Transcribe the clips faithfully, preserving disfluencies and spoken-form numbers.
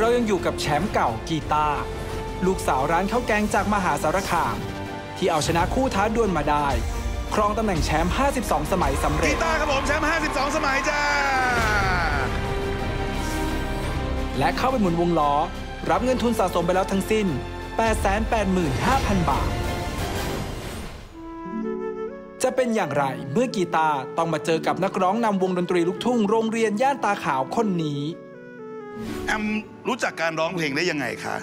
เรายังอยู่กับแชมป์เก่ากีตาร์ลูกสาวร้านข้าวแกงจากมหาสารคามที่เอาชนะคู่ท้าดวลมาได้ครองตำแหน่งแชมป์ห้าสิบสองสมัยสำเร็จกีตาร์ครับผมแชมป์ห้าสิบสองสมัยจ้าและเข้าไปหมุนวงล้อรับเงินทุนสะสมไปแล้วทั้งสิ้น แปดแสนแปดหมื่นห้าพัน บาทจะเป็นอย่างไรเมื่อกีตาร์ต้องมาเจอกับนักร้องนำวงดนตรีลูกทุ่งโรงเรียนย่านตาขาวคนนี้แอมรู้จักการร้องเพลงได้ยังไงคะ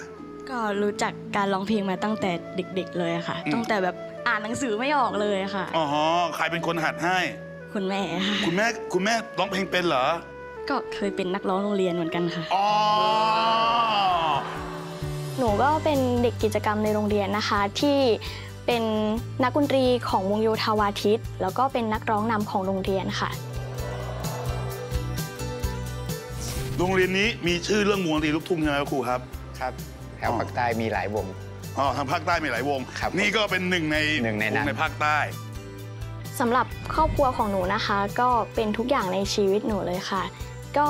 ก็รู้จักการร้องเพลงมาตั้งแต่เด็กๆเลยค่ะตั้งแต่แบบอ่านหนังสือไม่ออกเลยค่ะอ๋อใครเป็นคนหัดให้คุณแม่ค่ะคุณแม่คุณแม่ร้องเพลงเป็นเหรอก็เคยเป็นนักร้องโรงเรียนเหมือนกันค่ะอ๋อหนูก็เป็นเด็กกิจกรรมในโรงเรียนนะคะที่เป็นนักดนตรีของวงโยธาวาทิตแล้วก็เป็นนักร้องนำของโรงเรียนค่ะโรงเรียนนี้มีชื่อเรื่องวงดนตรีลูกทุ่งใช่ไหมครับครูครับครับแถวภาคใต้มีหลายวงอ๋อทางภาคใต้มีหลายวงนี่ก็เป็นหนึ่งในหนึ่งในนั้นในภาคใต้สำหรับครอบครัวของหนูนะคะก็เป็นทุกอย่างในชีวิตหนูเลยค่ะก็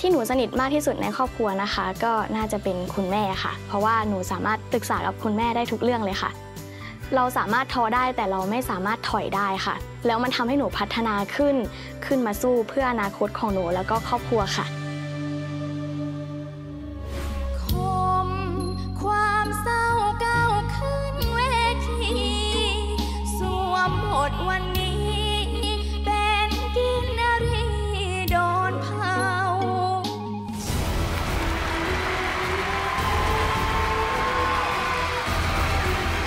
ที่หนูสนิทมากที่สุดในครอบครัวนะคะก็น่าจะเป็นคุณแม่ค่ะเพราะว่าหนูสามารถปรึกษากับคุณแม่ได้ทุกเรื่องเลยค่ะเราสามารถท้อได้แต่เราไม่สามารถถอยได้ค่ะแล้วมันทำให้หนูพัฒนาขึ้นขึ้นมาสู้เพื่ออนาคตของหนูแล้วก็ครอบครัวค่ะวันนี้เป็นกินรีโดนเผาสวัสดีครับผมแฟ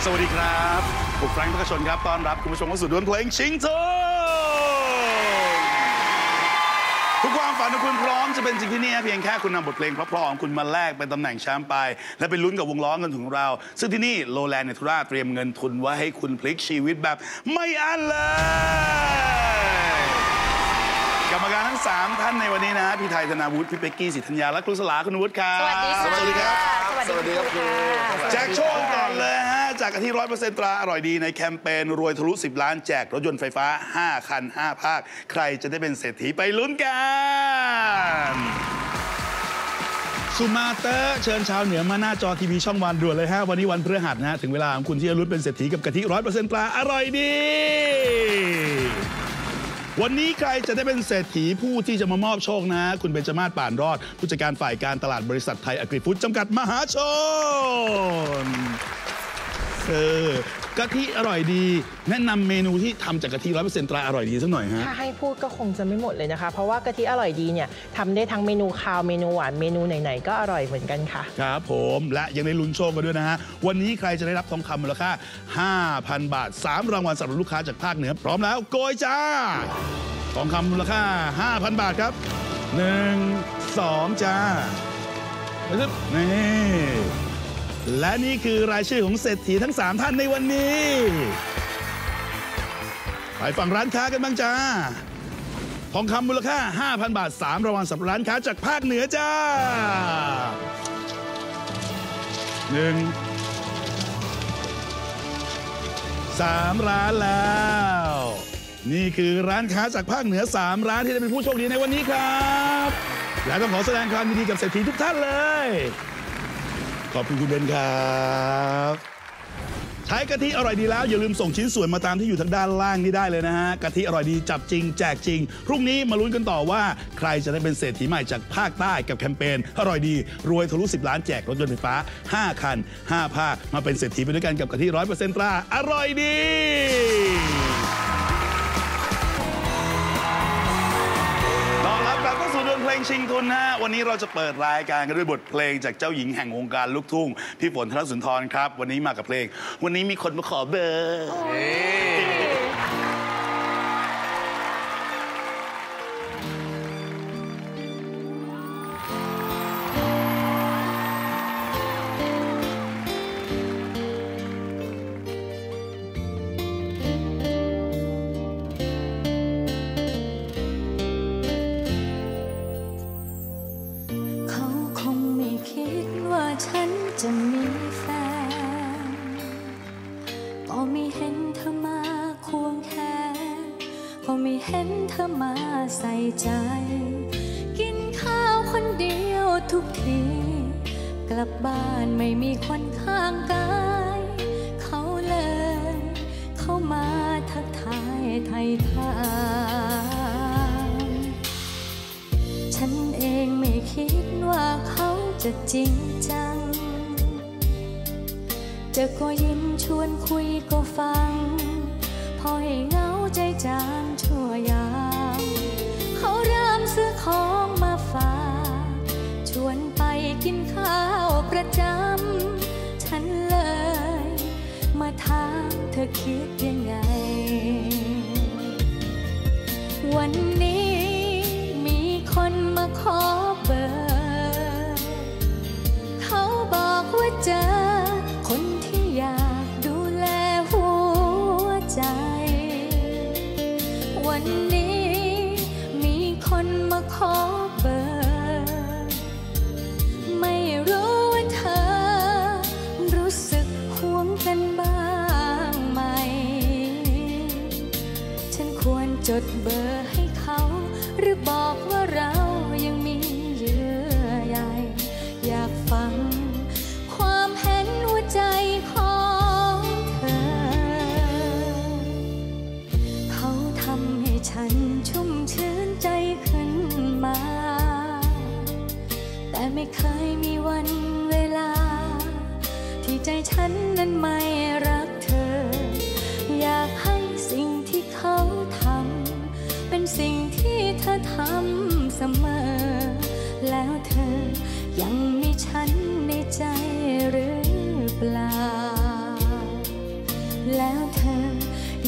รงค์ ภคชนครับต้อนรับคุณผู้ชมเข้าสู่ดวลเพลงชิงทองทุกความฝันของคุณพร้อมจะเป็นจริงที่นี่เพียงแค่คุณนำบทเพลงเพราะๆของคุณมาแลกเป็นตำแหน่งแชมป์ไปและไปลุ้นกับวงล้อเงินทุนของเราซึ่งที่นี่โลแลนด์เนทุราเตรียมเงินทุนไว้ให้คุณพลิกชีวิตแบบไม่อั้นเลยกรรมการทั้งสามท่านในวันนี้นะพี่ไทยธนาวุฒิพี่เป็กกี้สิทธัญญาและครูสลาคุณวุฒิครับสวัสดีครับสวัสดีครับแจกโชคก่อนเลยฮะจากกะทิร้อยเปอร์เซ็นต์ตราอร่อยดีในแคมเปญรวยทะลุสิบล้านแจกรถยนต์ไฟฟ้าห้าคันห้าภาคใครจะได้เป็นเศรษฐีไปลุ้นกันสุมาเตอร์เชิญชาวเหนือมาหน้าจอทีวีช่องวันด่วนเลยฮะวันนี้วันพฤหัสนะถึงเวลาของคุณที่จะลุ้นเป็นเศรษฐีกับกะทิร้อยเปอร์เซ็นต์ตราอร่อยดีวันนี้ใครจะได้เป็นเศรษฐีผู้ที่จะมามอบโชคนะคุณเบญจมาศ ป่านรอดผู้จัดการฝ่ายการตลาดบริษัทไทยแอคทีฟฟู้ดจำกัดมหาชนเออกะทิอร่อยดีแนะนำเมนูที่ทำจากกะทิ ร้อยเปอร์เซ็นต์ ตราอร่อยดีสักหน่อยฮะถ้าให้พูดก็คงจะไม่หมดเลยนะคะเพราะว่ากะทิอร่อยดีเนี่ยทำได้ทั้งเมนูคาวเมนูหวานเมนูไหนๆก็อร่อยเหมือนกันค่ะครับผมและยังได้ลุ้นโชคกันด้วยนะฮะวันนี้ใครจะได้รับทองคำมูลค่า ห้าพัน บาทสามรางวัลสำหรับลูกค้าจากภาคเหนือพร้อมแล้วโกยจ้าทองคำมูลค่า ห้าพัน บาทครับหนึ่ง สองจ้านี่และนี่คือรายชื่อของเศรษฐีทั้งสามท่านในวันนี้ไปฝั่งร้านค้ากันบ้างจ้าทองคำมูลค่า ห้าพัน บาทสามรางวัลสำหรับร้านค้าจากภาคเหนือจ้าหนึ่ง สามร้านแล้วนี่คือร้านค้าจากภาคเหนือสามร้านที่ได้เป็นผู้โชคดีในวันนี้ครับและต้องขอแสดงความยินดีกับเศรษฐีทุกท่านเลยขอบคุณคุณเบนครับใช้กะทิอร่อยดีแล้วอย่าลืมส่งชิ้นส่วนมาตามที่อยู่ทางด้านล่างนี้ได้เลยนะฮะกะทิอร่อยดีจับจริงแจกจริงพรุ่งนี้มาลุ้นกันต่อว่าใครจะได้เป็นเศรษฐีใหม่จากภาคใต้กับแคมเปญอร่อยดีรวยทะลุสิบล้านแจกรถยนต์ไฟฟ้าห้าคันห้าภาคมาเป็นเศรษฐีไปด้วยกันกับกะทิ ร้อยเปอร์เซ็นต์ ตราอร่อยดีเพลงชิงทุนฮะวันนี้เราจะเปิดรายการกันด้วยบทเพลงจากเจ้าหญิงแห่งวงการลูกทุ่งพี่ฝนธนสุนทรครับวันนี้มากับเพลงวันนี้มีคนมาขอเบอร์จะมีแฟนก็ไม่เห็นเธอมาควงแขนก็ไม่เห็นเธอมาใส่ใจกินข้าวคนเดียว ทุกทีกลับบ้านไม่มีคนข้างกายเขาเลยเข้ามาทักทายไทยทางฉันเองไม่คิดว่าเขาจะจริงจังจะก็ยิ้มชวนคุยก็ฟังพอให้เหงาใจจางชั่วยามเขาเริ่มซื้อของมาฝากชวนไปกินข้าวประจำฉันเลยมาถามเธอคิดยังไงวันนี้มีคนมาขอเบอร์เขาบอกว่าเจอคนที่อยากดูแลหัวใจวันนี้มีคนมาขอเบอร์ไม่รู้ว่าเธอรู้สึกห่วงกันบ้างไหมฉันควรจดเบอร์ให้เขาหรือบอกว่าเรายังมีเยื่อใยอยากฟังความเห็นหัวใจของเธอเขาทำให้ฉันชุ่มชื้นใจขึ้นมาแต่ไม่เคยมีวันเวลาที่ใจฉันนั้นไม่รักเธออยากให้สิ่งที่เขาทำเป็นสิ่งที่เธอทำเสมอแล้วเธอยังมีฉันในใจหรือเปล่าแล้วเธอ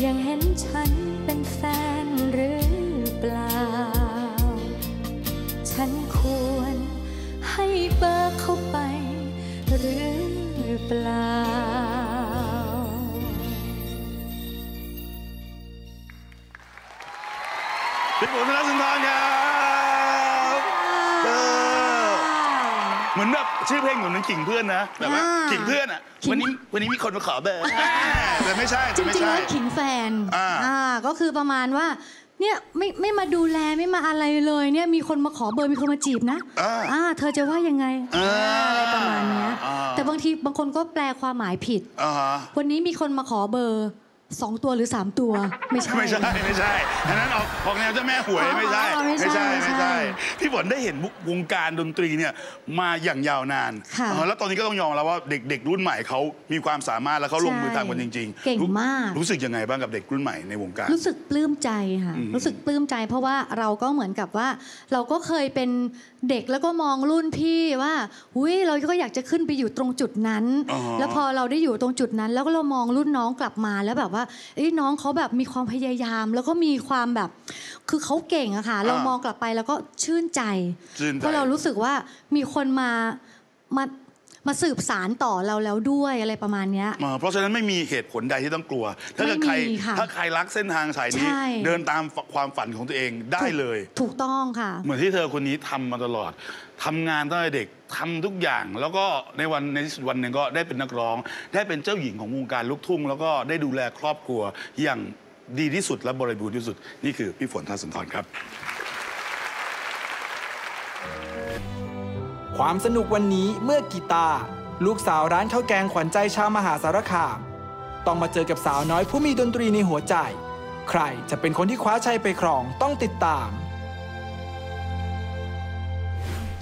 ยังเห็นฉันเป็นแฟนหรือเปล่าฉันควรให้เบอร์เขาไปหรือเปล่าเป็นผมธนสุนทรครับเบอร์เหมือนแบบชื่อเพลงเหมือนมันกิ่งเพื่อนนะแบบว่ากิ่งเพื่อนอ่ะวันนี้วันนี้มีคนมาขอเบอร์แต่ไม่ใช่จริงๆแล้วขิงแฟนอ่าก็คือประมาณว่าเนี่ยไม่ไม่มาดูแลไม่มาอะไรเลยเนี่ยมีคนมาขอเบอร์มีคนมาจีบนะอ่าเธอจะว่ายังไงอะไรประมาณนี้แต่บางทีบางคนก็แปลความหมายผิดวันนี้มีคนมาขอเบอร์สองตัวหรือสามตัวไม่ใช่ไม่ใช่ไม่ใช่อันนั้นออกออกแนวเจ้าแม่หวยไม่ใช่ไม่ใช่ไม่ใช่พี่ฝนได้เห็นวงการดนตรีเนี่ยมาอย่างยาวนานแล้วตอนนี้ก็ต้องยอมแล้วว่าเด็กๆรุ่นใหม่เขามีความสามารถแล้วเขาลงมือทำกันจริงๆเก่งมากรู้สึกยังไงบ้างกับเด็กรุ่นใหม่ในวงการรู้สึกปลื้มใจค่ะรู้สึกปลื้มใจเพราะว่าเราก็เหมือนกับว่าเราก็เคยเป็นเด็กแล้วก็มองรุ่นพี่ว่าอุ้ยเราก็อยากจะขึ้นไปอยู่ตรงจุดนั้นแล้วพอเราได้อยู่ตรงจุดนั้นแล้วก็เรามองรุ่นน้องกลับมาแล้วแบบว่าน้องเขาแบบมีความพยายามแล้วก็มีความแบบคือเขาเก่งอะค่ะเรามองกลับไปแล้วก็ชื่นใจเพราะเรารู้สึกว่ามีคนมามามาสืบสารต่อเราแล้วด้วยอะไรประมาณนี้เพราะฉะนั้นไม่มีเหตุผลใดที่ต้องกลัวถ้าใครถ้าใครรักเส้นทางสายนี้เดินตามความฝันของตัวเองได้เลยถูกต้องค่ะเหมือนที่เธอคนนี้ทำมาตลอดทำงานตั้งแต่เด็กทำทุกอย่างแล้วก็ในวันในที่สุดวันหนึ่งก็ได้เป็นนักร้องได้เป็นเจ้าหญิงของวงการลูกทุ่งแล้วก็ได้ดูแลครอบครัวอย่างดีที่สุดและบริบูรณ์ที่สุดนี่คือพี่ฝน ธนสุนทรครับความสนุกวันนี้เมื่อกีตาร์ลูกสาวร้านข้าวแกงขวัญใจชาวมหาสารคามต้องมาเจอกับสาวน้อยผู้มีดนตรีในหัวใจใครจะเป็นคนที่คว้าชัยไปครองต้องติดตาม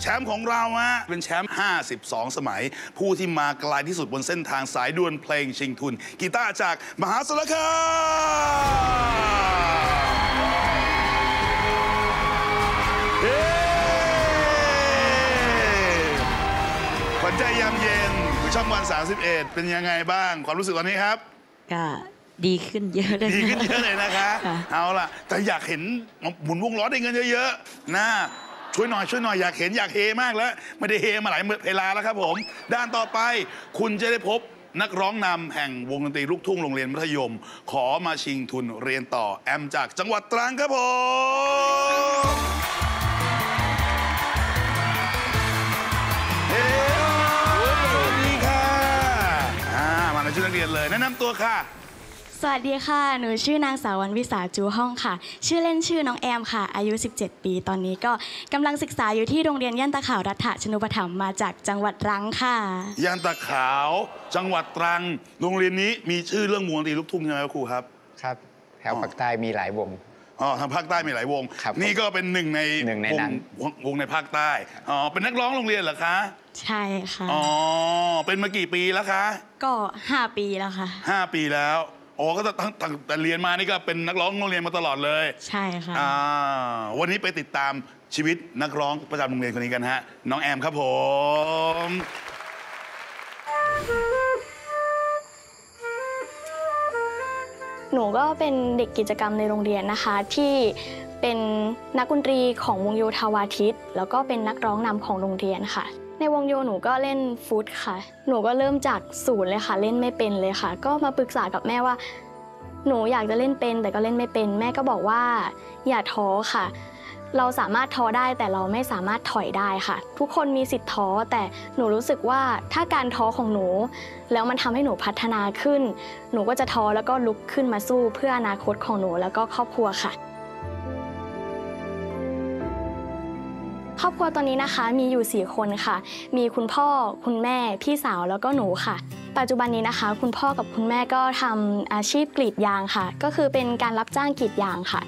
แชมป์ของเราฮะเป็นแชมป์ห้าสิบสองสมัยผู้ที่มาไกลที่สุดบนเส้นทางสายดวลเพลงชิงทุนกีตาร์จากมหาสารคามขวัญใจยามเย็นผู้ช่องวันสามสิบเอ็ดเป็นยังไงบ้างความรู้สึกตอนนี้ครับก็ดีขึ้นเยอะเลยดีขึ้นเยอะเลยนะคะเอาล่ะแต่อยากเห็นหมุนวงล้อได้เงินเยอะๆนะช่วยหน่อยช่วยหน่อยอยากเห็นอยากเฮมากแล้วไม่ได้เฮมาหลายเวลาแล้วครับผมด้านต่อไปคุณจะได้พบนักร้องนำแห่งวงดนตรีลูกทุ่งโรงเรียนมัธยมขอมาชิงทุนเรียนต่อแอมจากจังหวัดตรังครับผมสวัสดีค่ะมาในชุดนักเรียนเลยแนะนำตัวค่ะ สวัสดีค่ะหนูชื่อนางสาววรรณวิสาจูห้องค่ะชื่อเล่นชื่อน้องแอมค่ะอายุสิบเจ็ดปีตอนนี้ก็กำลังศึกษาอยู่ที่โรงเรียนย่านตะขาวรัฐชนุปถัมภ์มาจากจังหวัดตรังค่ะย่านตะขาวจังหวัดตรังโรงเรียนนี้มีชื่อเรื่องวงดนตรีลูกทุ่งใช่ไหมครับครูครับครับแถวภาคใต้มีหลายวงอ๋อทางภาคใต้มีหลายวงนี่ก็เป็นหนึ่งในวงในภาคใต้อ๋อเป็นนักร้องโรงเรียนเหรอคะใช่ค่ะอ๋อเป็นมากี่ปีแล้วคะก็ห้าปีแล้วค่ะห้าปีแล้วอ๋อก็ตั้งแต่เรียนมานี่ก็เป็นนักร้องโรงเรียนมาตลอดเลยใช่ค่ะอ่าวันนี้ไปติดตามชีวิตนักร้องประจำโรงเรียนคนนี้กันฮะน้องแอมครับผมหนูก็เป็นเด็กกิจกรรมในโรงเรียนนะคะที่เป็นนักดนตรีของวงโยธาวาทิตแล้วก็เป็นนักร้องนำของโรงเรียนค่ะในวงโยหนูก็เล่นฟุตค่ะหนูก็เริ่มจากศูนย์เลยค่ะเล่นไม่เป็นเลยค่ะก็มาปรึกษากับแม่ว่าหนูอยากจะเล่นเป็นแต่ก็เล่นไม่เป็นแม่ก็บอกว่าอย่าท้อค่ะเราสามารถท้อได้แต่เราไม่สามารถถอยได้ค่ะทุกคนมีสิทธิ์ท้อแต่หนูรู้สึกว่าถ้าการท้อของหนูแล้วมันทำให้หนูพัฒนาขึ้นหนูก็จะท้อแล้วก็ลุกขึ้นมาสู้เพื่ออนาคตของหนูแล้วก็ครอบครัวค่ะครอบครัวตอนนี้นะคะมีอยู่สี่คนค่ะมีคุณพ่อคุณแม่พี่สาวแล้วก็หนูค่ะปัจจุบันนี้นะคะคุณพ่อกับคุณแม่ก็ทำอาชีพกรีดยางค่ะก็คือเป็นการรับจ้างกรีดยางค่ะ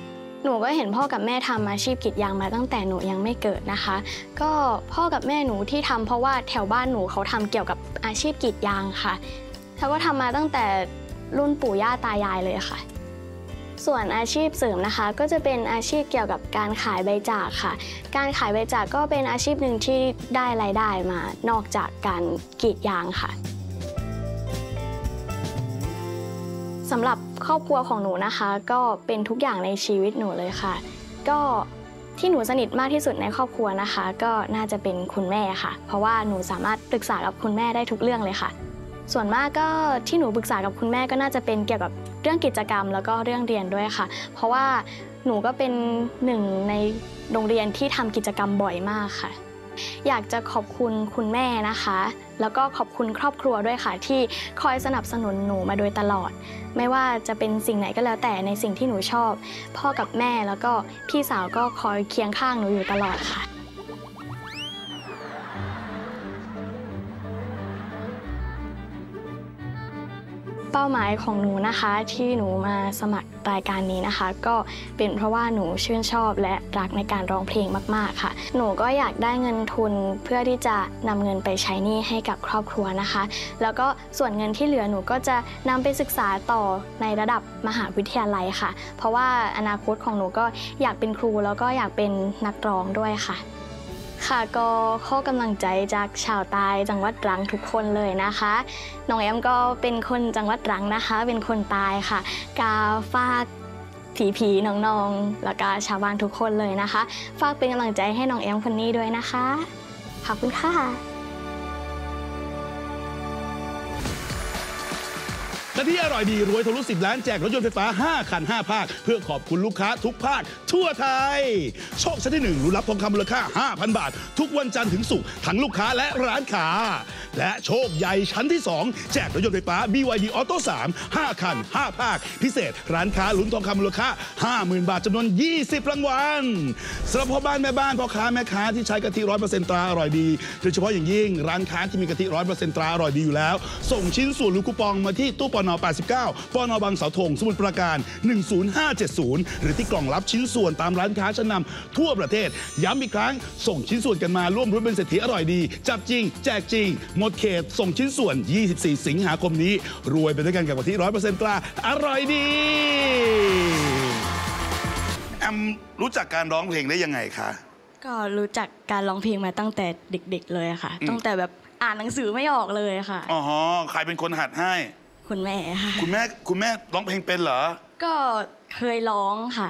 หนูก็เห็นพ่อกับแม่ทำอาชีพกรีดยางมาตั้งแต่หนูยังไม่เกิดนะคะก็พ่อกับแม่หนูที่ทำเพราะว่าแถวบ้านหนูเขาทำเกี่ยวกับอาชีพกรีดยางค่ะเขาก็ทำมาตั้งแต่รุ่นปู่ย่าตายายเลยค่ะส่วนอาชีพเสริมนะคะก็จะเป็นอาชีพเกี่ยวกับการขายใบจากค่ะการขายใบจากก็เป็นอาชีพหนึ่งที่ได้รายได้มานอกจากการกรีดยางค่ะสำหรับครอบครัวของหนูนะคะก็เป็นทุกอย่างในชีวิตหนูเลยค่ะก็ที่หนูสนิทมากที่สุดในครอบครัวนะคะก็น่าจะเป็นคุณแม่ค่ะเพราะว่าหนูสามารถปรึกษากับคุณแม่ได้ทุกเรื่องเลยค่ะส่วนมากก็ที่หนูปรึกษากับคุณแม่ก็น่าจะเป็นเกี่ยวกับเรื่องกิจกรรมแล้วก็เรื่องเรียนด้วยค่ะเพราะว่าหนูก็เป็นหนึ่งในโรงเรียนที่ทำกิจกรรมบ่อยมากค่ะอยากจะขอบคุณคุณแม่นะคะแล้วก็ขอบคุณครอบครัวด้วยค่ะที่คอยสนับสนุนหนูมาโดยตลอดไม่ว่าจะเป็นสิ่งไหนก็แล้วแต่ในสิ่งที่หนูชอบพ่อกับแม่แล้วก็พี่สาวก็คอยเคียงข้างหนูอยู่ตลอดค่ะเป้าหมายของหนูนะคะที่หนูมาสมัครรายการนี้นะคะก็เป็นเพราะว่าหนูชื่นชอบและรักในการร้องเพลงมากๆค่ะหนูก็อยากได้เงินทุนเพื่อที่จะนำเงินไปใช้หนี้ให้กับครอบครัวนะคะแล้วก็ส่วนเงินที่เหลือหนูก็จะนำไปศึกษาต่อในระดับมหาวิทยาลัยค่ะเพราะว่าอนาคตของหนูก็อยากเป็นครูแล้วก็อยากเป็นนักร้องด้วยค่ะค่ะก็ข้อกำลังใจจากชาวใต้จังหวัดตรังทุกคนเลยนะคะน้องแอมก็เป็นคนจังหวัดตรังนะคะเป็นคนใต้ค่ะกาฝากผีๆน้องๆแล้วก็ชาวบ้านทุกคนเลยนะคะฝากเป็นกำลังใจให้น้องแอมคนนี้ด้วยนะคะขอบคุณค่ะและที่อร่อยดีรวยทะลุสิบล้านแจกรถยนต์ไฟฟ้าห้าคันห้าภาคเพื่อขอบคุณลูกค้าทุกภาคทั่วไทยโชคชั้นที่หนึ่งลุ้นรับทองคำมูลค่า ห้าพัน บาททุกวันจันทร์ถึงศุกร์ทั้งลูกค้าและร้านค้าและโชคใหญ่ชั้นที่สองแจกรถยนต์ไฟฟ้า บี วาย ดี Auto สาม ห้าคันห้าภาคพิเศษร้านค้าลุ้นทองคำมูลค่า ห้าหมื่น บาทจำนวนยี่สิบรางวัลสำหรับพ่อบ้านแม่บ้านพ่อค้าแม่ค้าที่ใช้กะทิ ร้อยเปอร์เซ็นต์ ตราอร่อยดีโดยเฉพาะอย่างยิ่งร้านค้าที่มีกะทิ ร้อยเปอร์เซ็นต์ ตราอร่อยดีอยู่แล้วส่งชิ้นส่วนหรือคูปองมาที่ตู้ปนแปดสิบเก้า ปนบางเสาธงสมุทรปราการหนึ่งศูนย์ห้าเจ็ดศูนย์หรือที่กล่องรับชิ้นส่วนตามร้านค้าชั้นนำทั่วประเทศย้ำอีกครั้งส่งชิ้นส่วนกันมาร่วมรุ่นเป็นเศรษฐีอร่อยดีจับจริงแจกจริงหมดเขตส่งชิ้นส่วนยี่สิบสี่สิงหาคมนี้รวยไปด้วยกันกับกะทิ ร้อยเปอร์เซ็นต์ ตราอร่อยดีแอมรู้จักการร้องเพลงได้ยังไงคะก็รู้จักการร้องเพลงมาตั้งแต่เด็กๆเลยค่ะตั้งแต่แบบอ่านหนังสือไม่ออกเลยค่ะอ๋อใครเป็นคนหัดให้คุณแม่ค่ะคุณแม่คุณแม่ร้องเพลงเป็นเหรอก็เคยร้องค่ะ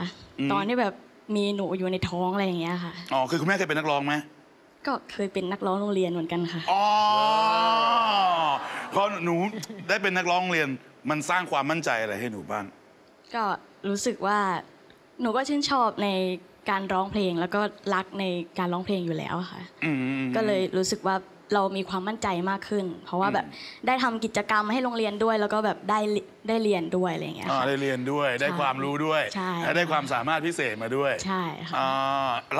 ตอนที่แบบมีหนูอยู่ในท้องอะไรอย่างเงี้ยค่ะอ๋อคือคุณแม่เคยเป็นนักร้องไหมก็เคยเป็นนักร้องโรงเรียนเหมือนกันค่ะอ๋อพอหนูได้เป็นนักร้องโรงเรียนมันสร้างความมั่นใจอะไรให้หนูบ้างก็รู้สึกว่าหนูก็ชื่นชอบในการร้องเพลงแล้วก็รักในการร้องเพลงอยู่แล้วค่ะก็เลยรู้สึกว่า เรามีความมั่นใจมากขึ้นเพราะว่าแบบได้ทำกิจกรรมให้โรงเรียนด้วยแล้วก็แบบได้ได้เรียนด้วยอะไรอย่างเงี้ยได้เรียนด้วยได้ความรู้ด้วยและได้ความสามารถพิเศษมาด้วยใช่ค่ะ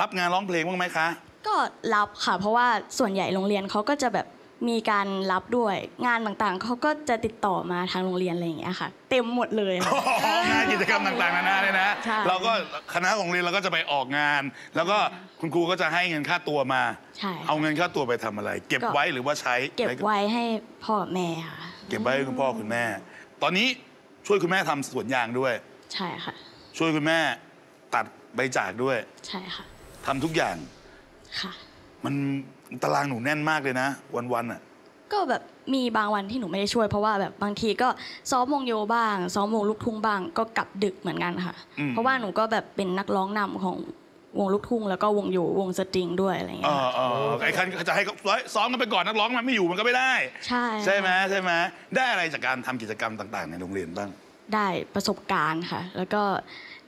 รับงานร้องเพลงบ้างไหมคะก็รับค่ะเพราะว่าส่วนใหญ่โรงเรียนเขาก็จะแบบมีการรับด้วยงานต่างๆเขาก็จะติดต่อมาทางโรงเรียนอะไรอย่างเงี้ยค่ะเต็มหมดเลยงานกิจกรรมต่างๆนานาเลยนะเราก็คณะของเรียนเราก็จะไปออกงานแล้วก็คุณครูก็จะให้เงินค่าตัวมาเอาเงินค่าตัวไปทำอะไรเก็บไว้หรือว่าใช้เก็บไว้ให้พ่อแม่ค่ะเก็บไว้ให้คุณพ่อคุณแม่ตอนนี้ช่วยคุณแม่ทำสวนยางด้วยใช่ค่ะช่วยคุณแม่ตัดใบจากด้วยใช่ค่ะทำทุกอย่างค่ะมันตารางหนูแน่นมากเลยนะวันๆอ่ะก็แบบมีบางวันที่หนูไม่ได้ช่วยเพราะว่าแบบบางทีก็ซ้อมวงโยบ้างซ้อมวงลูกทุ่งบ้างก็กลับดึกเหมือนกันค่ะเพราะว่าหนูก็แบบเป็นนักร้องนำของวงลูกทุ่งแล้วก็วงโยวงสตริงด้วยอะไรอย่างเงี้ยอ๋ออ๋อไอ้คันจะให้ซ้อมกันไปก่อนนักร้องมันไม่อยู่มันก็ไม่ได้ใช่ใช่ไหมใช่ไหมได้อะไรจากการทำกิจกรรมต่างๆในโรงเรียนบ้างได้ประสบการณ์ค่ะแล้วก็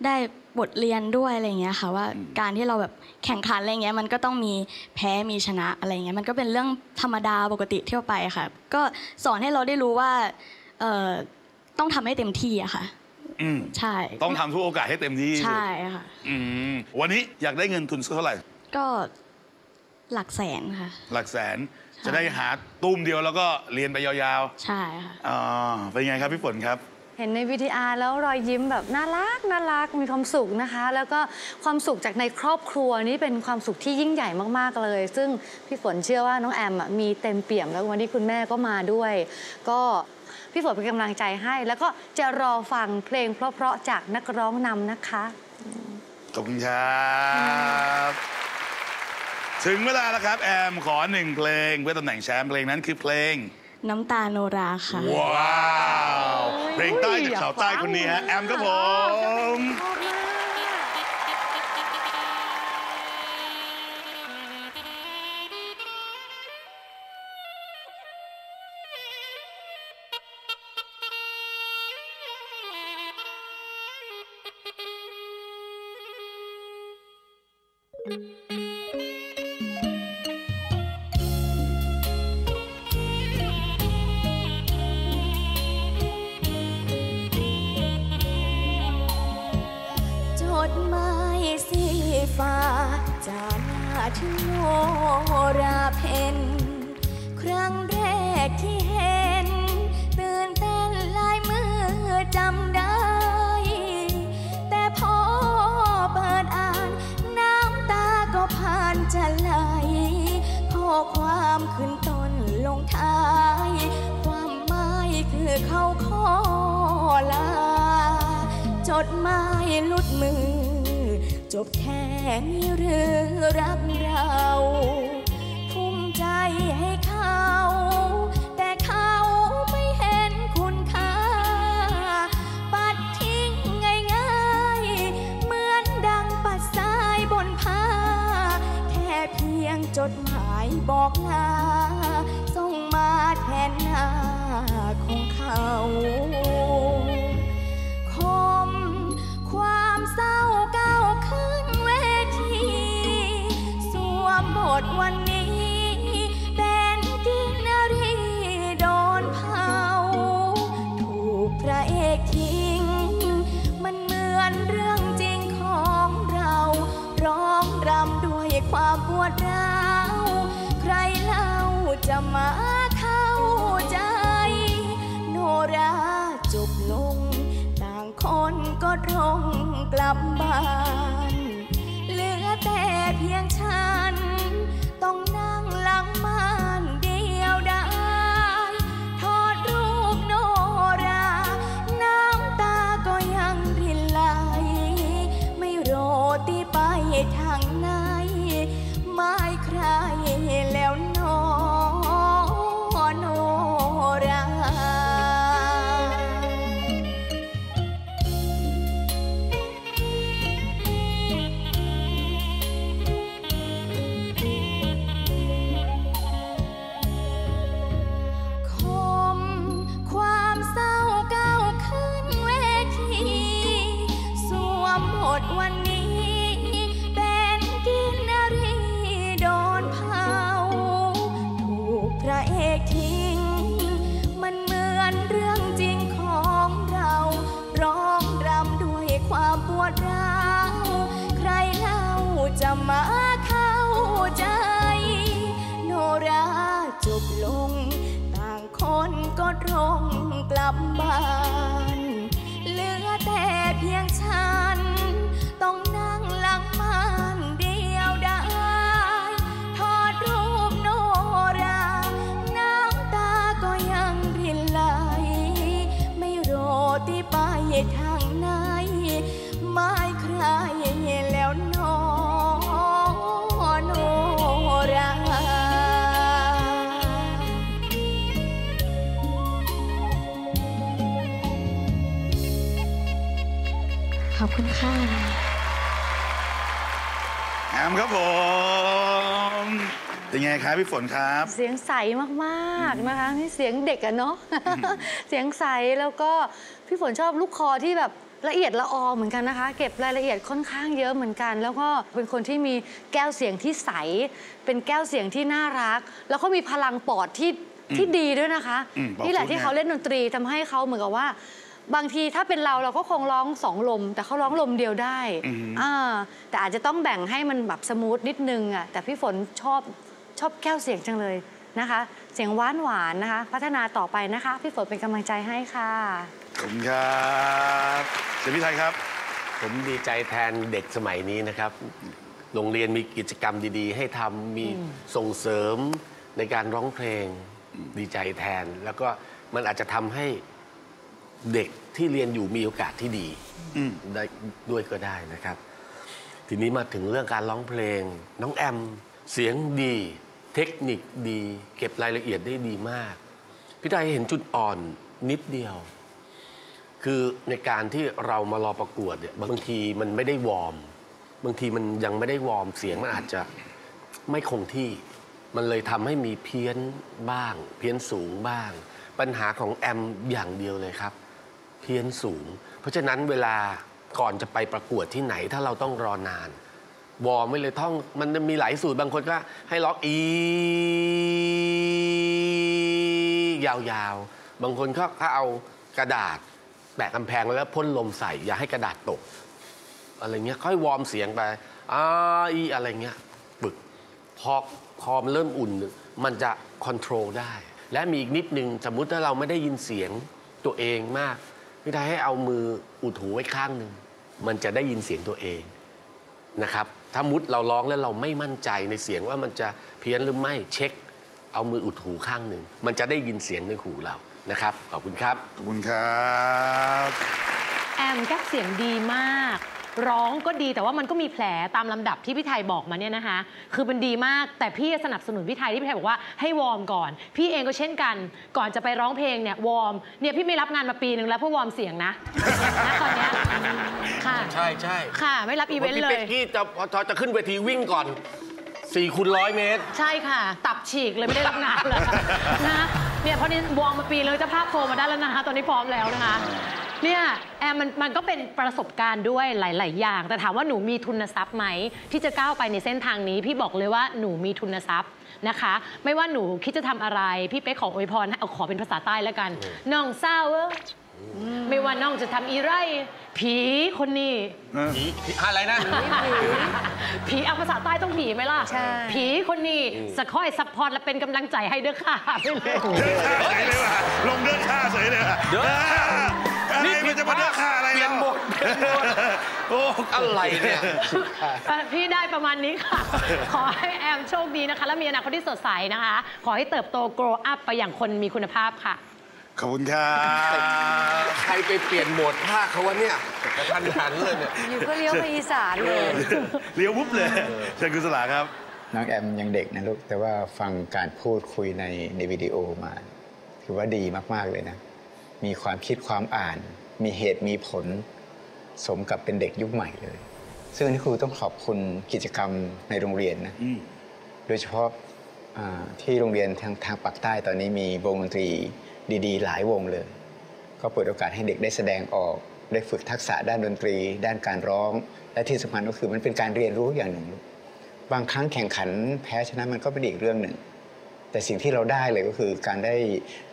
ได้บทเรียนด้วยอะไรเงี้ยค่ะว่าการที่เราแบบแข่งขันอะไรเงี้ยมันก็ต้องมีแพ้มีชนะอะไรเงี้ยมันก็เป็นเรื่องธรรมดาปกติเที่ยวไปค่ะก็สอนให้เราได้รู้ว่าเอ่อต้องทำให้เต็มที่อะค่ะอืมใช่ต้องทำทุกโอกาสให้เต็มที่ใช่ค่ะอืมวันนี้อยากได้เงินทุนเท่าไหร่ก็หลักแสนค่ะหลักแสนจะได้หาตุ้มเดียวแล้วก็เรียนไปยาวๆใช่ค่ะอ๋อเป็นไงครับพี่ฝนครับเห็นใน วี ที อาร์ แล้วรอยยิ้มแบบน่ารักน่ารักมีความสุขนะคะแล้วก็ความสุขจากในครอบครัวนี้เป็นความสุขที่ยิ่งใหญ่มากๆเลยซึ่งพี่ฝนเชื่อว่าน้องแอมมีเต็มเปี่ยมแล้ววันนี้คุณแม่ก็มาด้วยก็พี่ฝนเป็นกำลังใจให้แล้วก็จะรอฟังเพลงเพราะๆจากนักร้องนำนะคะขอบคุณครับถึงเวลาแล้วครับแอมขอหนึ่งเพลงเพื่อตำแหน่งแชมป์เพลงนั้นคือเพลงน้ำตาโนราค่ะว้าวเพลงใต้จากสาวใต้คนนี้ฮะแอมครับผมจดหมายบอกลาส่งมาแทนหน้าของเขาคมความเศร้าก้าวขึ้นเวทีสวมบทวันนี้เป็นกินรีโดนเผาถูกพระเอกทิ้งมันเหมือนเรื่องจริงของเราร้องรำด้วยความปวดร้าวใครเล่าจะมาเข้าใจโนราจบลงต่างคนก็ตรงกลับบ้านเหลือแต่เพียงฉันต้องนั่งหลังม่านเดียวดายทอดรูปโนราน้ำตาก็ยังรินไหลไม่โรตีไปทางไหนไม่ใครแล้วนอนโนรา จะมาเข้าใจโนราจบลงต่างคนก็ตรงกลับบ้านเหลือแต่เพียงฉันต้องนั่งหลังม่านเดียวดายทอดรูปโนราน้ำตาก็ยังรินไหลไม่รู้ที่ไปทางไหนไม่ใครแล้วนอนโนราขอบคุณค่ะงามครับผมเป็นไงครับพี่ฝนครับเสียงใสมากๆนะคะนี่เสียงเด็กอะเนาะเสียงใสแล้วก็พี่ฝนชอบลูกคอที่แบบละเอียดละออเหมือนกันนะคะเก็บรายละเอียดค่อนข้างเยอะเหมือนกันแล้วก็เป็นคนที่มีแก้วเสียงที่ใสเป็นแก้วเสียงที่น่ารักแล้วก็มีพลังปอดที่ที่ดีด้วยนะคะนี่แหละที่เขาเล่นดนตรีทำให้เขาเหมือนกับว่าบางทีถ้าเป็นเราเราก็คงร้องสองลมแต่เขาร้องลมเดียวได้อ่าแต่อาจจะต้องแบ่งให้มันแบบสมูทนิดนึงอ่ะแต่พี่ฝนชอบชอบแก้วเสียงจังเลยนะคะเสียงหวานหวานนะคะพัฒนาต่อไปนะคะพี่ฝนเป็นกำลังใจให้ค่ะขอบคุณครับเสรีไทยครับผมดีใจแทนเด็กสมัยนี้นะครับโรงเรียนมีกิจกรรมดีๆให้ทำมีส่งเสริมในการร้องเพลงดีใจแทนแล้วก็มันอาจจะทำให้เด็กที่เรียนอยู่มีโอกาสที่ดีได้ด้วยก็ได้นะครับทีนี้มาถึงเรื่องการร้องเพลงน้องแอมเสียงดีเทคนิคดีเก็บรายละเอียดได้ดีมากพี่ไทยเห็นจุดอ่อนนิดเดียวคือในการที่เรามารอประกวดเนี่ยบางทีมันไม่ได้วอร์มบางทีมันยังไม่ได้วอร์มเสียงมันอาจจะไม่คงที่มันเลยทำให้มีเพี้ยนบ้างเพี้ยนสูงบ้างปัญหาของแอมอย่างเดียวเลยครับเพี้ยนสูงเพราะฉะนั้นเวลาก่อนจะไปประกวดที่ไหนถ้าเราต้องรอนานวอร์มไม่เลยท่องมันมีหลายสูตรบางคนก็ให้ล็อกอียาวๆบางคนก็เอากระดาษแปะกำแพงแล้วพ่นลมใส่อย่าให้กระดาษตกอะไรเงี้ยค่อยวอร์มเสียงไปอ้าอีอะไรเงี้ยปึกพอคอมเริ่มอุ่นมันจะคอนโทรลได้และมีอีกนิดนึงสมมุติถ้าเราไม่ได้ยินเสียงตัวเองมากพี่ไทยให้เอามืออุดหูไว้ข้างหนึ่งมันจะได้ยินเสียงตัวเองนะครับถ้ามุดเราร้องแล้วเราไม่มั่นใจในเสียงว่ามันจะเพี้ยนหรือไม่เช็คเอามืออุดหูข้างหนึ่งมันจะได้ยินเสียงในหูเรานะครับขอบคุณครับขอบคุณครับแอมแก้วเสียงดีมากร้องก็ดีแต่ว่ามันก็มีแผลตามลำดับที่พี่ไทยบอกมาเนี่ยนะคะคือมันดีมากแต่พี่สนับสนุนพี่ไทยที่พี่ไทยบอกว่าให้วอร์มก่อนพี่เองก็เช่นกันก่อนจะไปร้องเพลงเนี่ยวอร์มเนี่ยพี่ไม่รับงานมาปีหนึ่งแล้วเพื่อวอร์มเสียงนะนะตอนเนี้ยค่ะใช่ใช่ค่ะไม่รับอีเวนต์เลยพี่เป็กกี้จะจะขึ้นเวทีวิ่งก่อนสี่คูณร้อยเมตรใช่ค่ะตับฉีกเลยไม่ได้รับงานเลยนะเนี่ยเพราะนี่วอร์มมาปีเลยจะภาพโทรมาได้แล้วนะคะตอนนี้พร้อมแล้วนะคะเนี่ยแอมมันมันก็เป็นประสบการณ์ด้วยหลายๆอย่างแต่ถามว่าหนูมีทุนทรัพย์ไหมที่จะก้าวไปในเส้นทางนี้พี่บอกเลยว่าหนูมีทุนทรัพย์นะคะไม่ว่าหนูคิดจะทำอะไรพี่เป๊กขออวยพรเอาขอเป็นภาษาใต้แล้วกันน้องเศร้าไม่ว่าน้องจะทำอีไรผีคนนี้ผีอะไรนะผีเอาภาษาใต้ต้องผีไหมล่ะผีคนนี้สะค่อยซัพพอร์ตและเป็นกำลังใจให้เด้อค่ะไปเลยลงเด้อค่ะเฉยเลยนี่มันจะมาเลือกค่าอะไรแล้วโอ้อะไรเนี่ยพี่ได้ประมาณนี้ค่ะขอให้แอมโชคดีนะคะและมีอนาคตที่สดใสนะคะขอให้เติบโต grow up ไปอย่างคนมีคุณภาพค่ะขอบคุณครับใครไปเปลี่ยนโหมดภาคเขาวะเนี่ยกระทันหันเลยเนี่ยอยู่ก็เลี้ยวไปอีสานเลยเลี้ยวปุ๊บเลยเชิญคุณสลาครับน้องแอมยังเด็กนะลูกแต่ว่าฟังการพูดคุยในในวิดีโอมาถือว่าดีมากๆเลยนะมีความคิดความอ่านมีเหตุมีผลสมกับเป็นเด็กยุคใหม่เลยซึ่งที่ครูต้องขอบคุณกิจกรรมในโรงเรียนนะโดยเฉพาะที่โรงเรียนทางทางปากใต้ตอนนี้มีวงดนตรีดีๆหลายวงเลยก็เปิดโอกาสให้เด็กได้แสดงออกได้ฝึกทักษะด้านดนตรีด้านการร้องและที่สำคัญก็คือมันเป็นการเรียนรู้อย่างหนึ่งบางครั้งแข่งขันแพ้ชนะมันก็เป็นอีกเรื่องหนึ่งแต่สิ่งที่เราได้เลยก็คือการได้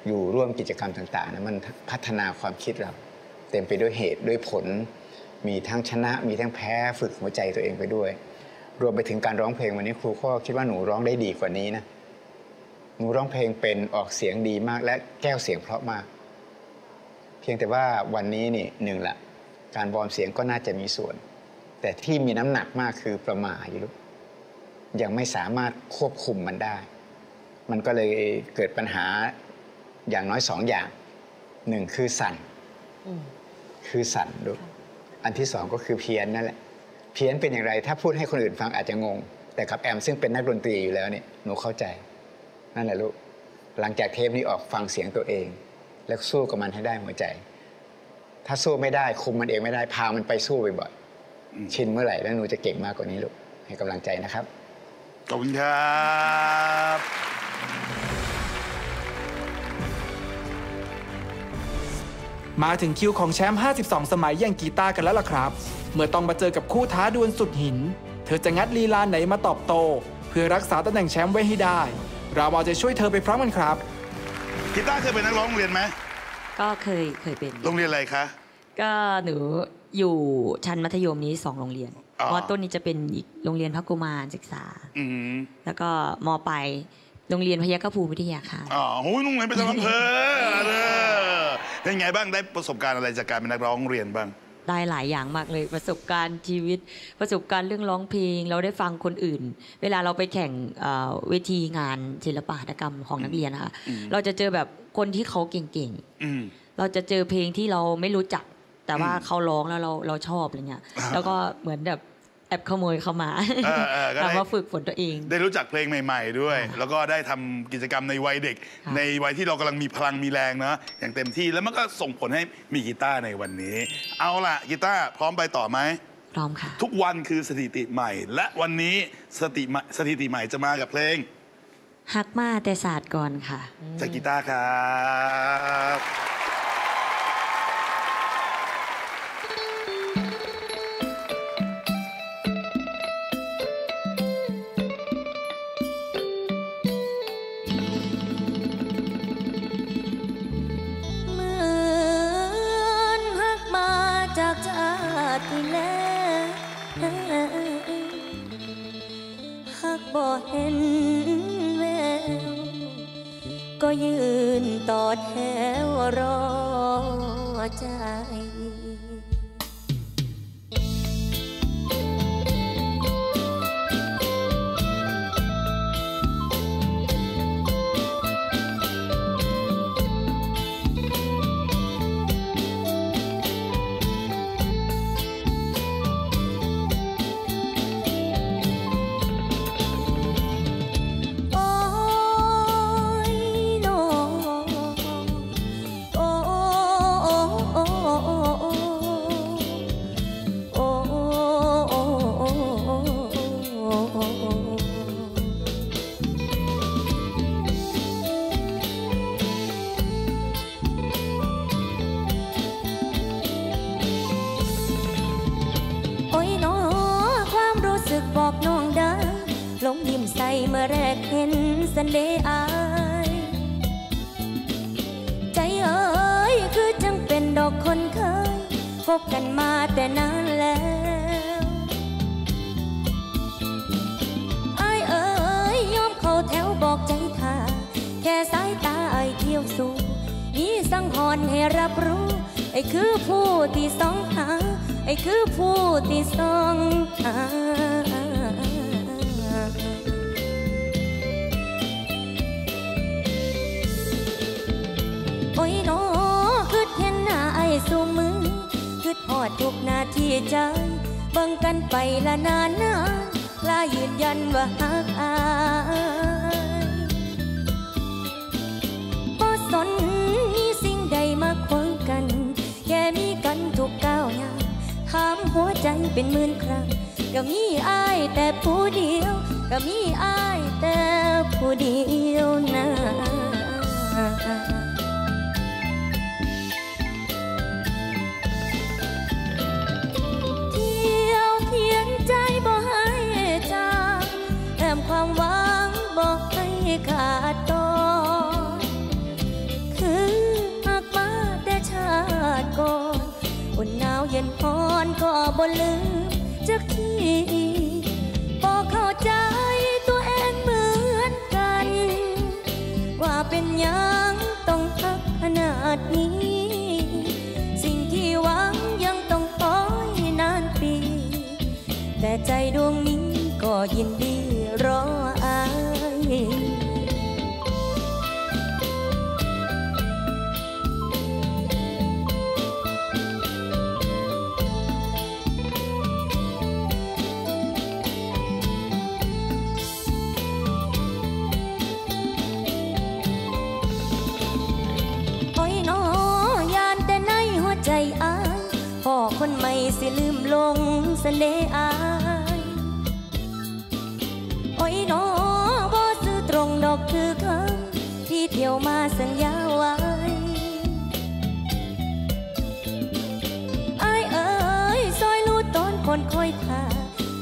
อยู่ร่วมกิจกรรมต่างๆนะมันพัฒนาความคิดเราเต็มไปด้วยเหตุด้วยผลมีทั้งชนะมีทั้งแพ้ฝึกหัวใจตัวเองไปด้วย รวมไปถึงการร้องเพลงวันนี้ครูก็คิดว่าหนูร้องได้ดีกว่านี้นะหนูร้องเพลงเป็นออกเสียงดีมากและแก้วเสียงเพราะมากเพียงแต่ว่าวันนี้นี่หนึ่งละการวอร์มเสียงก็น่าจะมีส่วนแต่ที่มีน้ำหนักมากคือประมาทอยู่ลูกยังไม่สามารถควบคุมมันได้มันก็เลยเกิดปัญหาอย่างน้อยสองอย่างหนึ่งคือสั่นคือสั่นลูกอันที่สองก็คือเพี้ยนนั่นแหละเพี้ยนเป็นอย่างไรถ้าพูดให้คนอื่นฟังอาจจะงงแต่กับแอมซึ่งเป็นนักดนตรีอยู่แล้วเนี่ยหนูเข้าใจนั่นแหละลูกหลังจากเทปนี้ออกฟังเสียงตัวเองแล้วสู้กับมันให้ได้หัวใจถ้าสู้ไม่ได้คุมมันเองไม่ได้พามันไปสู้บ่อยๆชินเมื่อไหร่แล้วหนูจะเก่งมากกว่านี้ลูกให้กำลังใจนะครับขอบคุณครับมาถึงคิวของแชมป์ห้าสิบสองสมัยอย่างกีตาร์กันแล้วล่ะครับเมื่อต้องมาเจอกับคู่ท้าดวลสุดหินเธอจะงัดลีลาไหนมาตอบโต้เพื่อรักษาตำแหน่งแชมป์ไว้ให้ได้เราเอาใจช่วยเธอไปพร้อมกันครับกีตาร์เคยเป็นนักร้องโรงเรียนไหมก็เคยเคยเป็นโรงเรียนอะไรคะก็หนูอยู่ชั้นมัธยมนี้สองโรงเรียนม.ต้นนี้จะเป็นอีกโรงเรียนพระกุมารศึกษาแล้วก็ม.ปลายโรงเรียนพยัคฆภูมิวิทยาคารอ๋อโหโรงเรียนประจำอำเภอเป็นไงบ้างได้ประสบการณ์อะไรจากการเป็นนักร้องเรียนบ้างได้หลายอย่างมากเลยประสบการณ์ชีวิตประสบการณ์เรื่องร้องเพลงเราได้ฟังคนอื่นเวลาเราไปแข่งเวทีงานศิลปะหัตถกรรมของนักเรียนนะคะเราจะเจอแบบคนที่เขาเก่งๆเราจะเจอเพลงที่เราไม่รู้จักแต่ว่าเขาร้องแล้วเราเราชอบอะไรเงี้ยแล้วก็เหมือนแบบแอบขโมยเข้ามาแต่ว่าฝึกฝนตัวเองได้รู้จักเพลงใหม่ๆด้วยแล้วก็ได้ทำกิจกรรมในวัยเด็กในวัยที่เรากำลังมีพลังมีแรงนะอย่างเต็มที่แล้วมันก็ส่งผลให้มีกีตาร์ในวันนี้เอาล่ะกีตาร์พร้อมไปต่อไหมพร้อมค่ะทุกวันคือสถิติใหม่และวันนี้สถิติสถิติใหม่จะมากับเพลงหักมาแต่ศาสตร์ก่อนค่ะจากกีตาร์ครับบ่เห็นแววก็ยืนต่อแถวรอใจเมื่อแรกเห็นสันเดอายใจเอ๋ยคือจังเป็นดอกคนเคยพบกันมาแต่นานแล้วอายเอ๋ยยอมเข้าแถวบอกใจทาแค่สายตาไอเที่ยวสู่นี้สังหรณ์ให้รับรู้ไอคือผู้ที่สองหาไอคือผู้ที่สองหาโอ้ยน้อคือเห็นหน้าไอ้สูมือคือพอดทุกนาทีใจเบิ่งกันไปละนานนานลายืนยันว่าฮักอายบ่สนมีสิ่งใดมาขวางกันแค่มีกันทุกก้าวย่างถามหัวใจเป็นหมื่นครั้งก็มีอายแต่ผู้เดียวก็มีอายแต่ผู้เดียวนะความหวังบอกให้ขาดตอนคือหักมาแต่ชาติก่อนอุ่นหนาวเย็นพรก็บ่ลืมจักที แต่ใจดวงนี้ก็ยินดีรออายคนใหม่สิลืมลงเสน่ห์อายโอ้ยน้อบ่ซื้อตรงดอกคือคำที่เที่ยวมาสัญญาไว้อายเอ๋ยซอยลูดต้นคนคอยท่า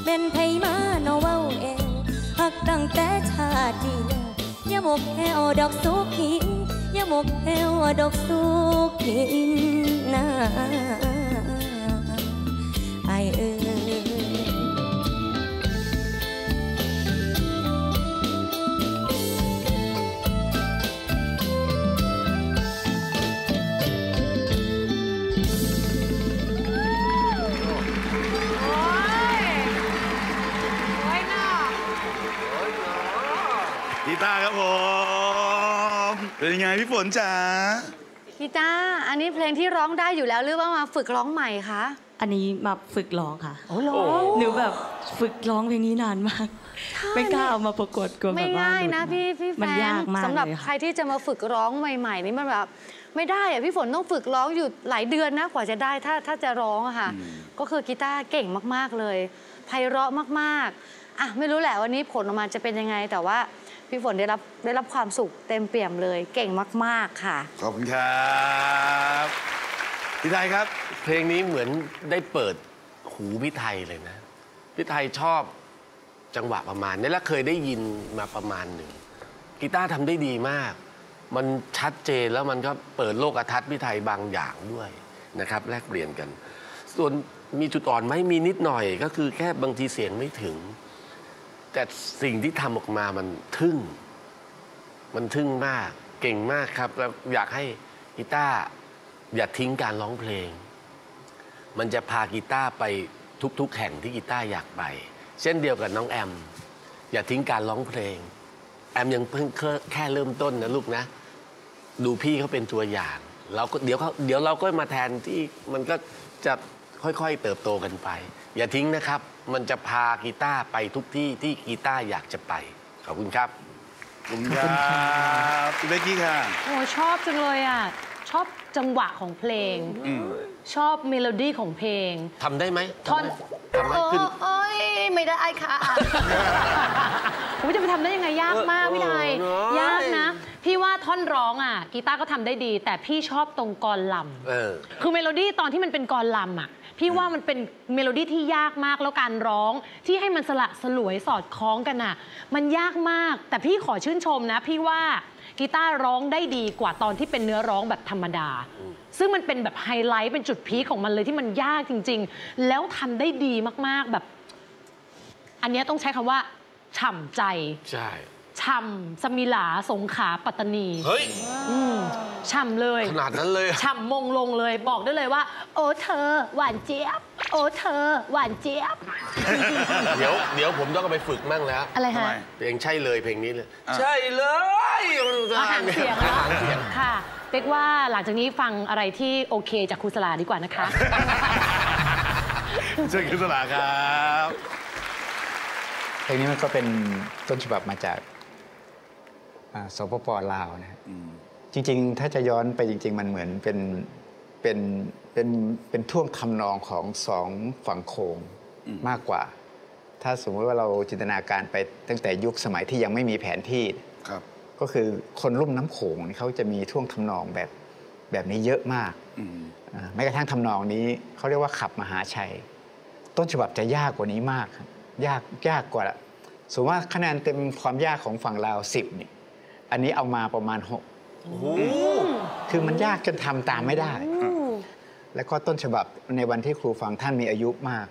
แม่นไผมาน้อเว้าเองหักตั้งแต่ชาตินี้อย่าหมกแหวดอกสุขินอย่าหมกแหวดอกสุขินนะไอ้เอ๋ยกีตาร์ครับผมเป็นยังไงพี่ฝนจ๋ากีตาร์อันนี้เพลงที่ร้องได้อยู่แล้วหรือว่ามาฝึกร้องใหม่คะอันนี้มาฝึกร้องค่ะโอ้ร้องหนูแบบฝึกร้องเพลงนี้นานมากไม่กล้าเอามาประกวดกลัวแบบว่าไม่ง่ายนะพี่พี่แฟนสำหรับใครที่จะมาฝึกร้องใหม่ๆนี่มันแบบไม่ได้อะพี่ฝนต้องฝึกร้องอยู่หลายเดือนนะกว่าจะได้ถ้าถ้าจะร้องค่ะก็คือกีตาร์เก่งมากๆเลยไพเราะมากๆอ่ะไม่รู้แหละวันนี้ผลออกมาจะเป็นยังไงแต่ว่าพี่ฝนได้รับได้รับความสุขเต็มเปี่ยมเลยเก่งมากๆค่ะขอบคุณครับพี่ไทยครับเพลงนี้เหมือนได้เปิดหูพี่ไทยเลยนะพี่ไทยชอบจังหวะประมาณนี้และเคยได้ยินมาประมาณหนึ่งกีตาร์ทำได้ดีมากมันชัดเจนแล้วมันก็เปิดโลกทัศน์พี่ไทยบางอย่างด้วยนะครับแลกเปลี่ยนกันส่วนมีจุดอ่อนไหมมีนิดหน่อยก็คือแค่บางทีเสียงไม่ถึงแต่สิ่งที่ทำออกมามันทึ่งมันทึ่งมากเก่งมากครับแล้วอยากให้กีตาร์อย่าทิ้งการร้องเพลงมันจะพากีตาร์ไปทุกๆแห่งที่กีตาร์อยากไปเช่นเดียวกับน้องแอมอย่าทิ้งการร้องเพลงแอมยังเพิ่งแค่เริ่มต้นนะลูกนะดูพี่เขาเป็นตัวอย่างเราก็เดี๋ยวเขาเดี๋ยวเราก็มาแทนที่มันก็จะค่อยๆเติบโตกันไปอย่าทิ้งนะครับมันจะพากีตาร์ไปทุกที่ที่กีตาร์อยากจะไปขอบคุณครับขอบคุณครับเบกกี้ค่ะโอ้ชอบจังเลยอ่ะชอบจังหวะของเพลงชอบเมโลดี้ของเพลงทำได้ไหมท่อนโอ้ยไม่ได้ค่ะผมจะไปทำได้ยังไงยากมากพี่ไทยยากนะพี่ว่าท่อนร้องอ่ะกีตาร์ก็ทำได้ดีแต่พี่ชอบตรงกลอนลำคือเมโลดี้ตอนที่มันเป็นกลอนลำอ่ะพี่ว่ามันเป็นเมโลดี้ที่ยากมากแล้วการร้องที่ให้มันสละสลวยสอดคล้องกันอ่ะมันยากมากแต่พี่ขอชื่นชมนะพี่ว่ากีตาร์ร้องได้ดีกว่าตอนที่เป็นเนื้อร้องแบบธรรมดาซึ่งมันเป็นแบบไฮไลท์เป็นจุดพีคของมันเลยที่มันยากจริงๆแล้วทำได้ดีมากๆแบบอันนี้ต้องใช้คำว่าฉ่ำใจใช่ฉ่ำสมิหลาสงขลาปัตตานีเฮ้ยฉ่ำเลยขนาดนั้นเลยฉ่ำมงลงเลยบอกได้เลยว่าโอ้เธอหวานเจี๊ยบโอ้เธอหวานเจี๊ยบเดี๋ยวเดี๋ยวผมต้องไปฝึกมั่งแล้วอะไรฮะเพลงใช่เลยเพลงนี้เลยใช่เลยอาหารเสียงอาหารเสียงค่ะเป๊กว่าหลังจากนี้ฟังอะไรที่โอเคจากครูสลาดีกว่านะคะเชิญครูสลาครับเพลงนี้มันก็เป็นต้นฉบับมาจากสปป.ลาวนะจริงๆถ้าจะย้อนไปจริงๆมันเหมือนเป็นเป็นเป็นเป็นท่วงทำนองของสองฝั่งโขงมากกว่าถ้าสมมติว่าเราจินตนาการไปตั้งแต่ยุคสมัยที่ยังไม่มีแผนที่ก็คือคนลุ่มน้ำโขงเขาจะมีท่วงทำนองแบบแบบนี้เยอะมากแม้กระทั่งทำนองนี้เขาเรียกว่าขับมหาชัยต้นฉบับจะยากกว่านี้มากยากยากกว่าสมมติว่าคะแนนเต็มความยากของฝั่งลาวสิบนี่อันนี้เอามาประมาณหกคือมันยากจนทำตามไม่ได้แล้วก็ต้นฉบับในวันที่ครูฟังท่านมีอายุมาก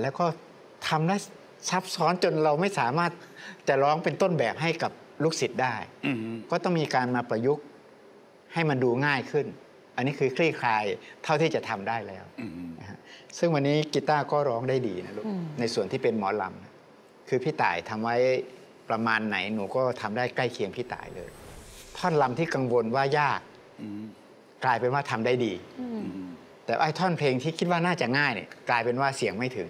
แล้วก็ทำได้ซับซ้อนจนเราไม่สามารถจะร้องเป็นต้นแบบให้กับลูกศิษย์ได้ก็ต้องมีการมาประยุกต์ให้มันดูง่ายขึ้น อันนี้คือคลี่คลายเท่าที่จะทำได้แล้วนะฮะซึ่งวันนี้กีตาร์ก็ร้องได้ดีนะลูกในส่วนที่เป็นหมอลำคือพี่ต่ายทำไว้ประมาณไหนหนูก็ทำได้ใกล้เคียงพี่ต่ายเลยท่อนลำที่กังวลว่ายากกลายเป็นว่าทำได้ดีแต่ไอ้ท่อนเพลงที่คิดว่าน่าจะง่ายเนี่ยกลายเป็นว่าเสียงไม่ถึง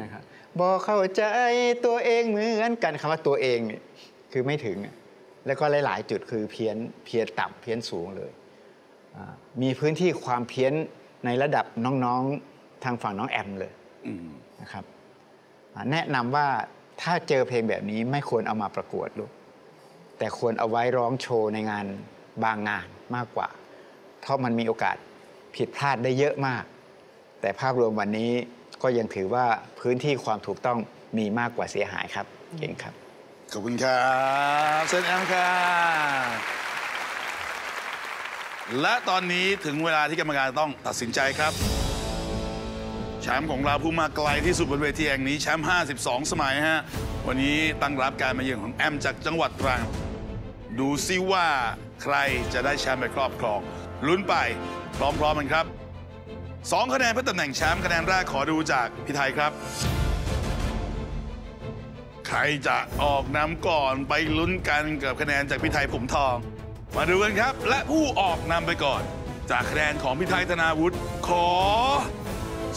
นะครับบอกเข้าใจตัวเองเหมือนกันคำว่าตัวเองเนี่ยคือไม่ถึงแล้วก็หลายๆจุดคือเพี้ยนเพี้ยนต่ำเพี้ยนสูงเลยมีพื้นที่ความเพี้ยนในระดับน้องๆทางฝั่งน้องแอมเลยนะครับแนะนำว่าถ้าเจอเพลงแบบนี้ไม่ควรเอามาประกวดลูกแต่ควรเอาไว้ร้องโชว์ในงานบางงานมากกว่าเพราะมันมีโอกาสผิดพลาดได้เยอะมากแต่ภาพรวมวันนี้ก็ยังถือว่าพื้นที่ความถูกต้องมีมากกว่าเสียหายครับเก่งครับขอบคุณครับเซนแอมครับและตอนนี้ถึงเวลาที่กรรมการต้องตัดสินใจครับแชมป์ของเราผู้มาไกลที่สุดบนเวทีแห่งนี้แชมป์ห้าสิบสองสมัยฮะวันนี้ตั้งรับการมาเยือนของแอมจากจังหวัดตรังดูซิว่าใครจะได้แชมป์ไปครอบครองลุ้นไปพร้อมๆกันครับสองคะแนนเพื่อตำแหน่งแชมป์คะแนนแรกขอดูจากพี่ไทยครับใครจะออกนำก่อนไปลุ้นกันกับคะแนนจากพี่ไทยผมทองมาดูกันครับและผู้ออกนำไปก่อนจากคะแนนของพี่ไทยธนาวุฒิขอ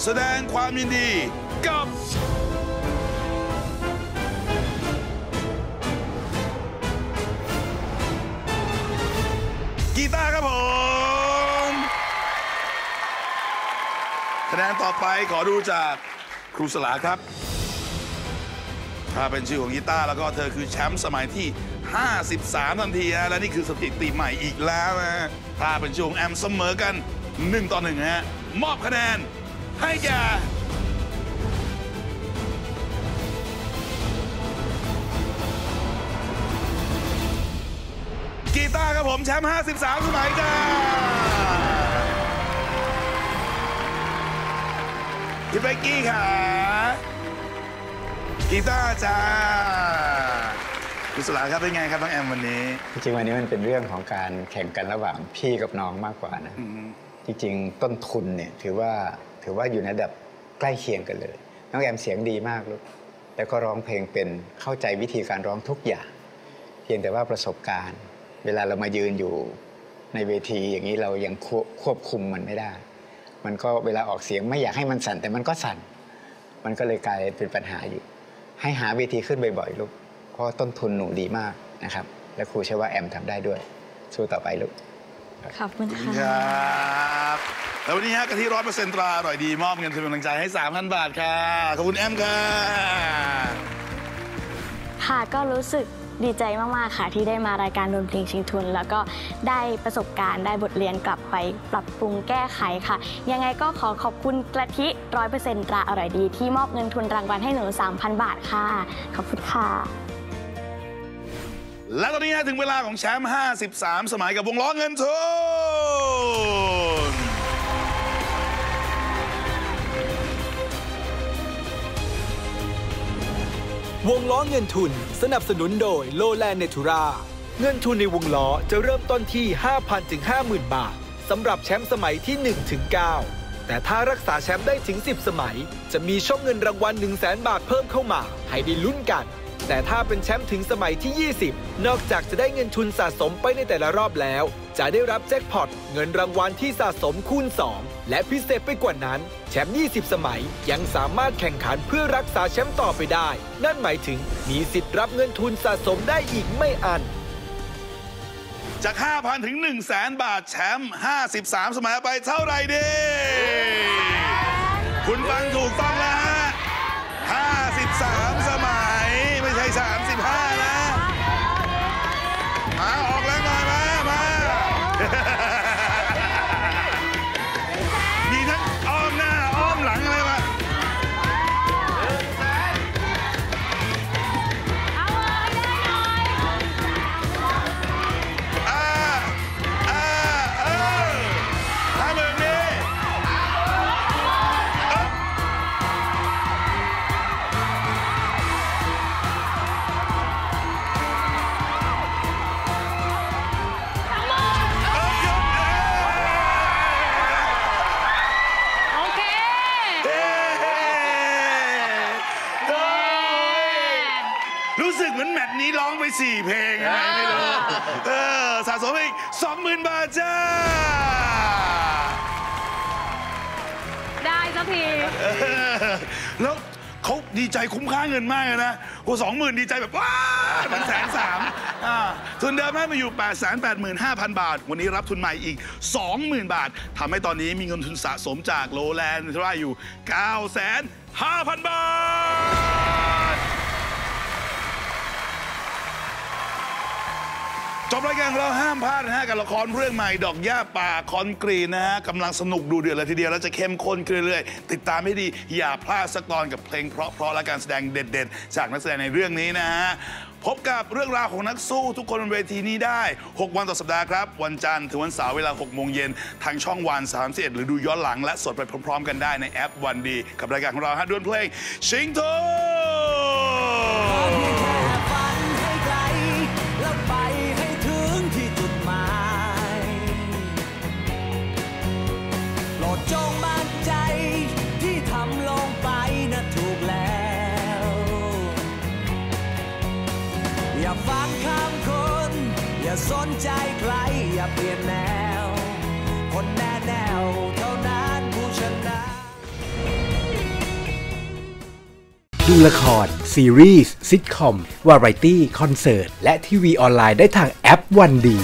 แสดงความยินดีกับกีตาร์ครับผมคะแนนต่อไปขอดูจากครูสลาครับถ้าเป็นชื่อของกีตาร์แล้วก็เธอคือแชมป์สมัยที่ห้าสิบสามทันทีฮะและนี่คือสถิติใหม่อีกแล้วนะถ้าเป็นชื่อของแอมเสมอกันหนึ่งต่อหนึ่งฮะมอบคะแนนให้แก่กีตาร์ครับผมแชมป์ห้าสิบสามสมัยจ้าพี่เบกกี้ค่ะกีตาร์จ้าคุณสลาครับเป็นไงครับน้องแอมวันนี้จริงๆวันนี้มันเป็นเรื่องของการแข่งกันระหว่างพี่กับน้องมากกว่านะจริงๆต้นทุนเนี่ยถือว่าถือว่าอยู่ในระดับใกล้เคียงกันเลยน้องแอมเสียงดีมากลูกแล้วก็ร้องเพลงเป็นเข้าใจวิธีการร้องทุกอย่างเพียงแต่ว่าประสบการณ์เวลาเรามายืนอยู่ในเวทีอย่างนี้เรายังควบคุมมันไม่ได้มันก็เวลาออกเสียงไม่อยากให้มันสั่นแต่มันก็สั่นมันก็เลยกลายเป็นปัญหาอยู่ให้หาเวทีขึ้นบ่อยๆลูกเพราะต้นทุนหนูดีมากนะครับและครูเชื่อว่าแอมทำได้ด้วยสู้ต่อไปลูกขอบคุณครับแล้ววันนี้ฮะกะทิร้อยเปอร์เซ็นต์ตราอร่อยดีมอบเงินเป็นกำลังใจให้ สามพัน บาทค่ะขอบคุณแอมค่ะค่ะก็รู้สึกดีใจมากๆค่ะที่ได้มารายการดนตรีชิงทุนแล้วก็ได้ประสบการณ์ได้บทเรียนกลับไปปรับปรุงแก้ไขค่ะยังไงก็ขอขอบคุณกะทิ ร้อยเปอร์เซ็นต์ ตราอร่อยดีที่มอบเงินทุนรางวัลให้หนู สามพัน บาทค่ะขอบคุณค่ะและตอนนี้ถึงเวลาของแชมป์ห้าสิบสามสมัยกับวงล้อเงินทุนวงล้อเงินทุนสนับสนุนโดยโลแลนเนทูราเงินทุนในวงล้อจะเริ่มต้นที่ ห้าพัน ถึง ห้าหมื่น บาทสำหรับแชมป์สมัยที่ หนึ่ง ถึง เก้า แต่ถ้ารักษาแชมป์ได้ถึง สิบ สมัยจะมีช่องเงินรางวัล หนึ่งแสน บาทเพิ่มเข้ามาให้ได้ลุ้นกันแต่ถ้าเป็นแชมป์ถึงสมัยที่ ยี่สิบ นอกจากจะได้เงินทุนสะสมไปในแต่ละรอบแล้วจะได้รับแจ็คพอตเงินรางวัลที่สะสมคูณ สอง และพิเศษไปกว่านั้นแชมป์ ยี่สิบ สมัยยังสามารถแข่งขันเพื่อรักษาแชมป์ต่อไปได้นั่นหมายถึงมีสิทธิ์รับเงินทุนสะสมได้อีกไม่อั้นจาก ห้าพัน ถึง หนึ่งแสน บาทแชมป์ห้าสิบสามสมัยไปเท่าไหร่ดีคุณฟังถูกต้องแล้วฮะห้าสิบสามสมัยไม่ใช่สามสิบห้านะมาออกแล้วมามามามีทั้งอ้อมหน้าอ้อมหลังอะไรมาเอาเลยได้หน่อยอ่าอ่าเออถ้าแบบนี้ สึกเหมือนแมตช์นี้ร้องไปสี่เพลงไงไม่รู้เออสะสมอีก สองหมื่น บาทจ้าได้สักทีแล้วเขาดีใจคุ้มค่าเงินมากเลยนะโอ้สองหมื่นดีใจแบบว้าเหมือนแสนสามทุนเดิมได้มาอยู่ แปดแสนแปดหมื่นห้าพัน บาทวันนี้รับทุนใหม่อีก สองหมื่น บาททำให้ตอนนี้มีเงินทุนสะสมจากโลแลนด์ที่ว่าอยู่ เก้าแสนห้าพัน บาทจบรายการเราห้ามพลาดนะฮะกับละครเรื่องใหม่ดอกหญ้าป่าคอนกรีตนะฮะกำลังสนุกดูเดือดเลยทีเดียวแล้วจะเข้มข้นขึ้นเรื่อยๆติดตามให้ดีอย่าพลาดสักตอนกับเพลงเพราะๆและการแสดงเด็ดๆจากนักแสดงในเรื่องนี้นะฮะพบกับเรื่องราวของนักสู้ทุกคนบนเวทีนี้ได้หกวันต่อสัปดาห์ครับวันจันทร์ถึงวันเสาร์เวลาหกโมงเย็นทางช่องวันสามสิบเอ็ดหรือดูย้อนหลังและสดไปพร้อมๆกันได้ในแอปวันดีกับรายการของเราฮะดวลเพลงชิงทุนจงมั่นใจที่ทำลงไปนะถูกแล้วอย่าฟังคำคนอย่าสนใจใครอย่าเปลี่ยนแนวคนแน่แนวเท่านั้นผู้ชนะดูละครซีรีส์ซิทคอมวาไรตี้คอนเสิร์ตและทีวีออนไลน์ได้ทางแอปวันดี